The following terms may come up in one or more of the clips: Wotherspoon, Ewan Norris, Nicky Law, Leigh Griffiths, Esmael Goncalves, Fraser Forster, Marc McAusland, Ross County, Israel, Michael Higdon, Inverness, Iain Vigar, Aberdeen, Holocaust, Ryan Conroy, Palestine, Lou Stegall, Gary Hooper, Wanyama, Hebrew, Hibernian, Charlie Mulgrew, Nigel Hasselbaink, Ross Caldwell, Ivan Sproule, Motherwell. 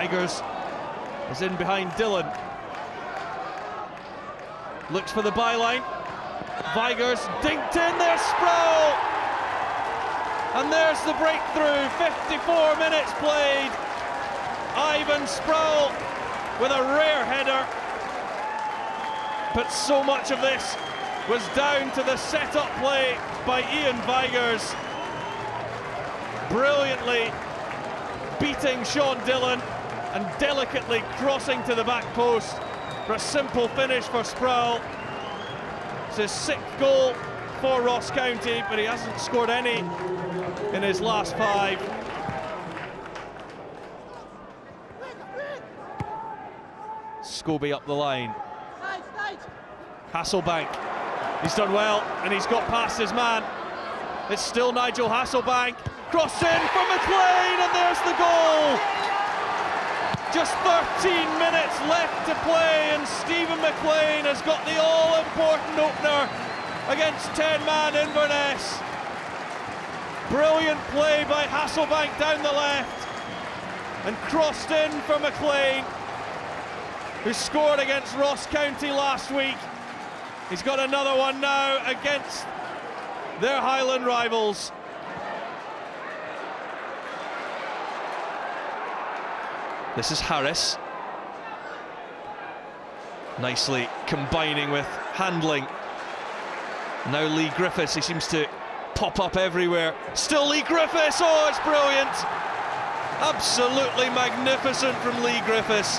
Tigers is in behind Dillon. Looks for the byline. Vigar's dinked in there, Sproule! And there's the breakthrough, 54 minutes played. Ivan Sproule with a rare header. But so much of this was down to the set-up play by Iain Vigar. Brilliantly beating Sean Dillon and delicately crossing to the back post for a simple finish for Sproule. It's his sixth goal for Ross County, but he hasn't scored any in his last five. Scobie up the line. Hasselbaink, he's done well, and he's got past his man. It's still Nigel Hasselbaink. Cross in from McLean, and there's the goal. Just 13 minutes left to play, and Steven MacLean has got the all-important opener against 10-man Inverness. Brilliant play by Hasselbaink down the left, and crossed in from MacLean, who scored against Ross County last week. He's got another one now against their Highland rivals. This is Harris, nicely combining with handling. Now Leigh Griffiths, he seems to pop up everywhere. Still Leigh Griffiths, oh, it's brilliant! Absolutely magnificent from Leigh Griffiths.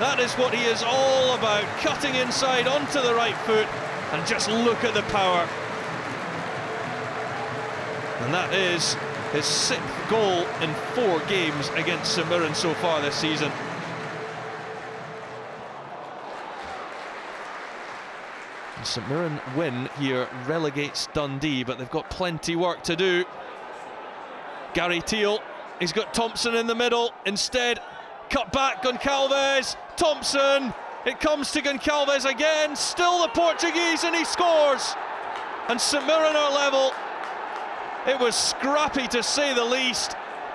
That is what he is all about, cutting inside onto the right foot, and just look at the power. And that is his sixth goal in four games against St Mirren so far this season. The St Mirren win here relegates Dundee, but they've got plenty work to do. Gary Teale, he's got Thompson in the middle, instead cut back Goncalves, Thompson, it comes to Goncalves again, still the Portuguese, and he scores! And St Mirren are level. It was scrappy to say the least,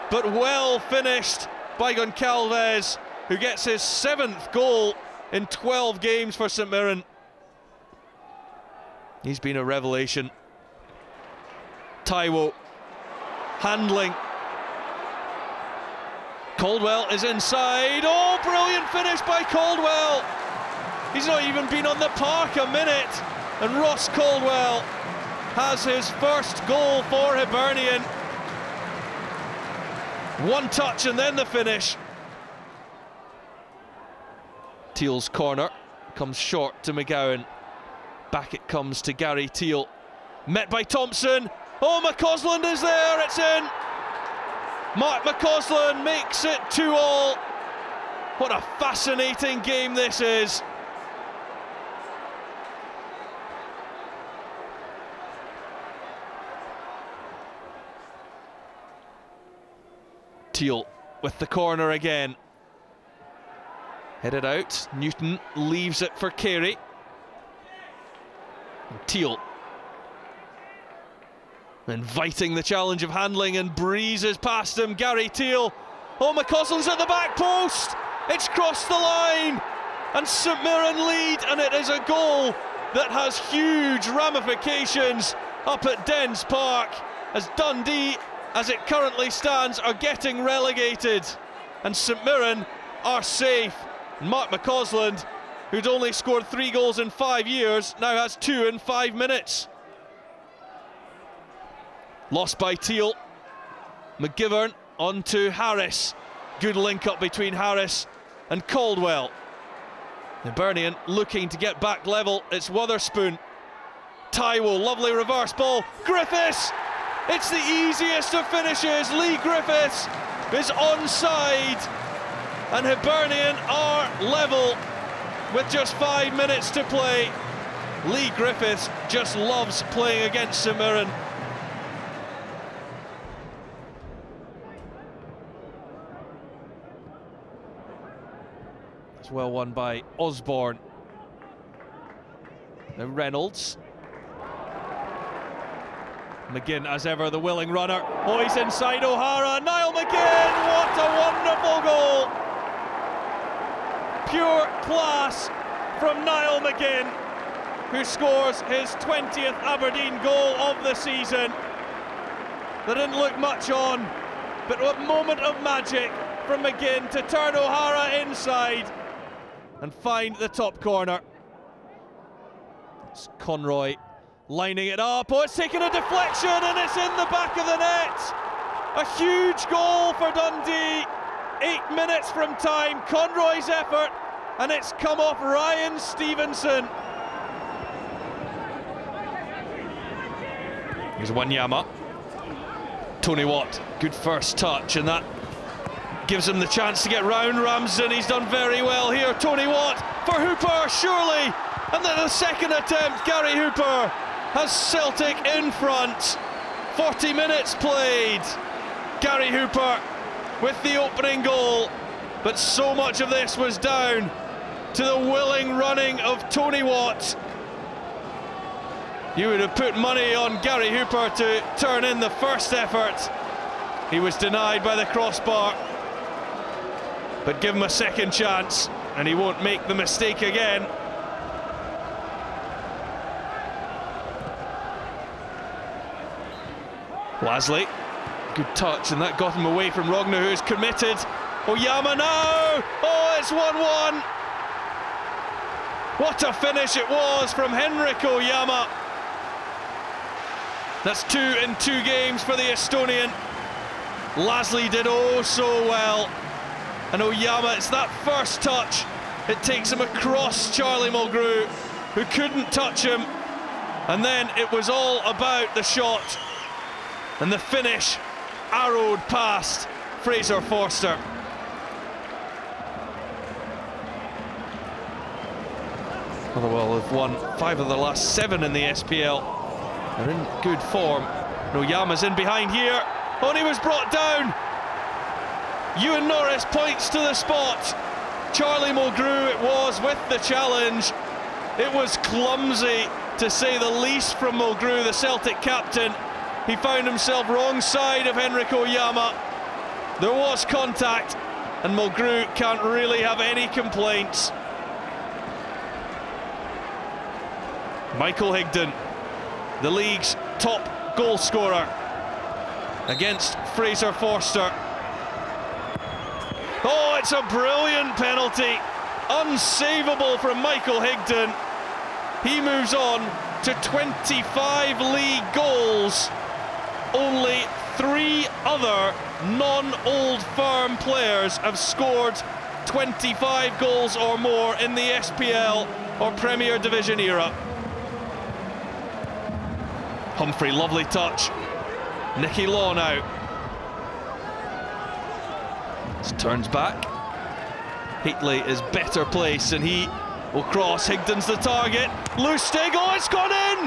but well finished by Goncalves, who gets his seventh goal in 12 games for St Mirren. He's been a revelation. Taiwo handling. Caldwell is inside. Oh, brilliant finish by Caldwell! He's not even been on the park a minute, and Ross Caldwell has his first goal for Hibernian. One touch and then the finish. Teale's corner comes short to McGowan. Back it comes to Gary Teale. Met by Thompson. Oh, McAusland is there, it's in! Marc McAusland makes it 2-2. What a fascinating game this is. Teale with the corner again. Headed out, Newton leaves it for Carey. And Teale inviting the challenge of handling and breezes past him. Gary Teale. Oh, McAusland's at the back post. It's crossed the line. And St Mirren lead, and it is a goal that has huge ramifications up at Dens Park, as Dundee, as it currently stands, are getting relegated, and St Mirren are safe. Marc McAusland, who'd only scored 3 goals in 5 years, now has 2 in 5 minutes. Lost by Teale. McGivern on to Harris. Good link up between Harris and Caldwell. Hibernian looking to get back level. It's Wotherspoon. Taiwo, lovely reverse ball. Griffiths! It's the easiest of finishes. Leigh Griffiths is onside, and Hibernian are level with just 5 minutes to play. Leigh Griffiths just loves playing against St Mirren. It's well won by Osborne. And Reynolds. McGinn, as ever, the willing runner. Oh, he's inside O'Hara. Niall McGinn, what a wonderful goal! pure class from Niall McGinn, who scores his 20th Aberdeen goal of the season. There didn't look much on, but a moment of magic from McGinn to turn O'Hara inside and find the top corner. It's Conroy lining it up. Oh, it's taken a deflection and it's in the back of the net. A huge goal for Dundee. 8 minutes from time, Conroy's effort, and it's come off Ryan Stevenson. Here's Wanyama. Tony Watt, good first touch, and that gives him the chance to get round Ramsden. He's done very well here. Tony Watt for Hooper, surely, and then the second attempt, Gary Hooper has Celtic in front. 40 minutes played. Gary Hooper with the opening goal, but so much of this was down to the willing running of Tony Watt. You would have put money on Gary Hooper to turn in the first effort. He was denied by the crossbar, but give him a second chance and he won't make the mistake again. Lasley, good touch, and that got him away from Rogner, who's committed. Ojamaa now! Oh, it's 1-1! What a finish it was from Henrik Ojamaa. That's 2 in 2 games for the Estonian. Lasley did oh so well. And Ojamaa, it's that first touch. It takes him across Charlie Mulgrew, who couldn't touch him. And then it was all about the shot and the finish. Arrowed past Fraser Forster. Motherwell have won 5 of the last 7 in the SPL. They're in good form. Oyamaa's in behind here. Only was brought down. Ewan Norris points to the spot. Charlie Mulgrew it was with the challenge. It was clumsy, to say the least, from Mulgrew, the Celtic captain. He found himself wrong side of Henrik Ojamaa. There was contact, and Mulgrew can't really have any complaints. Michael Higdon, the league's top goal scorer, against Fraser Forster. Oh, it's a brilliant penalty. Unsavable from Michael Higdon. He moves on to 25 league goals. Only 3 other non-Old Firm players have scored 25 goals or more in the SPL or Premier Division era. Humphrey, lovely touch. Nicky Law now. Just turns back. Heatley is better placed and he will cross. Higdon's the target. Lou Stegall, it's gone in!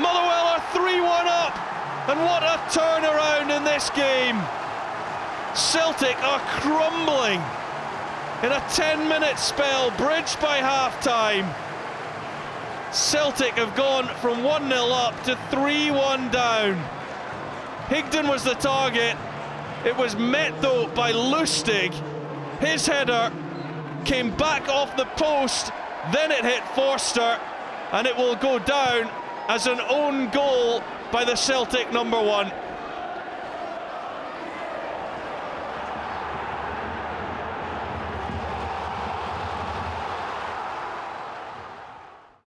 Motherwell are 3-1 up. And what a turnaround in this game. Celtic are crumbling in a 10-minute spell, bridged by half-time. Celtic have gone from 1-0 up to 3-1 down. Higdon was the target. It was met, though, by Lustig. His header came back off the post, then it hit Forster, and it will go down as an own goal by the Celtic number 1.